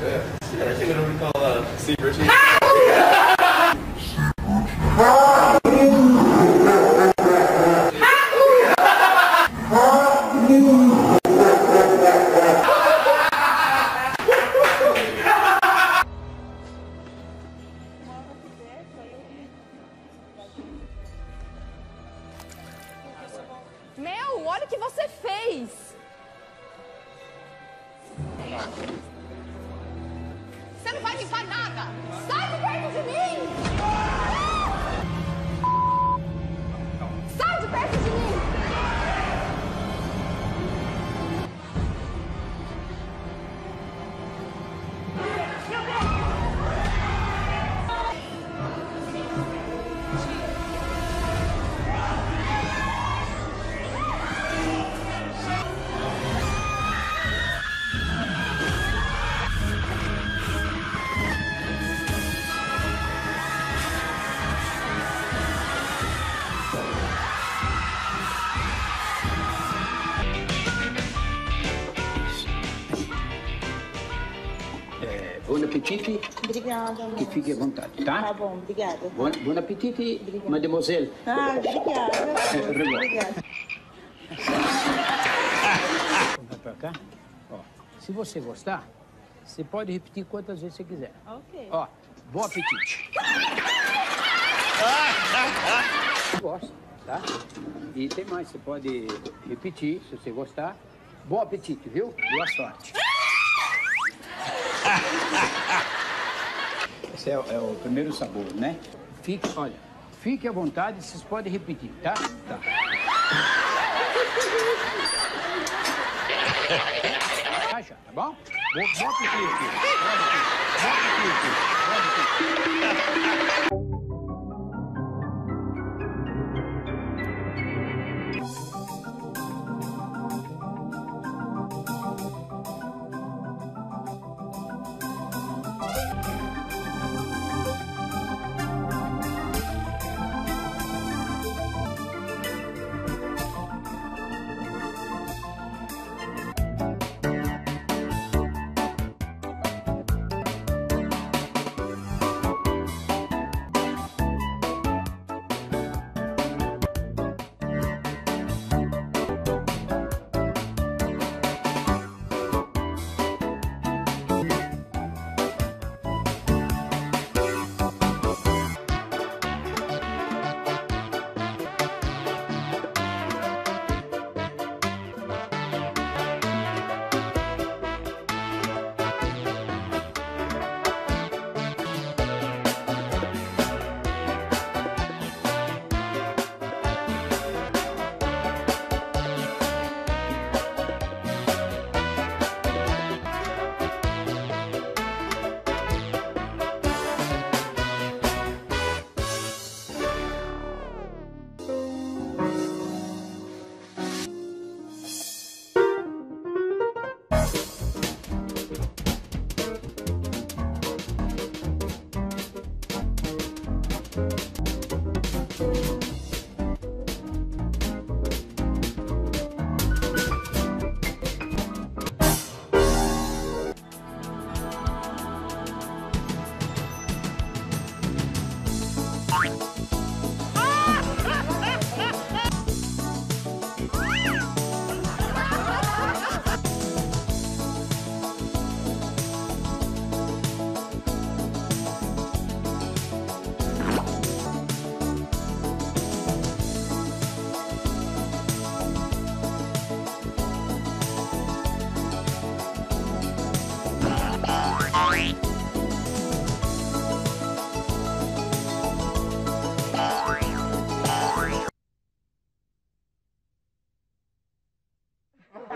Yeah. Yeah, I think it'll be called Sea Richie. Meu, olha o que você fez! Você não vai limpar nada! Sai de perto de mim! Sai de perto de mim! Bom apetite. Obrigada. E fique à vontade, tá? Tá bom, obrigada. Bom apetite, obrigada. Mademoiselle. Ah, obrigada. Obrigada. Vamos pra cá. Ó, se você gostar, você pode repetir quantas vezes você quiser. Ok. Ó, bom apetite. Você gosta, tá? E tem mais, você pode repetir, se você gostar. Bom apetite, viu? Boa sorte. Esse é o primeiro sabor, né? Olha, fique à vontade, vocês podem repetir, tá? Tá. Caixa, tá bom? Bota o clique.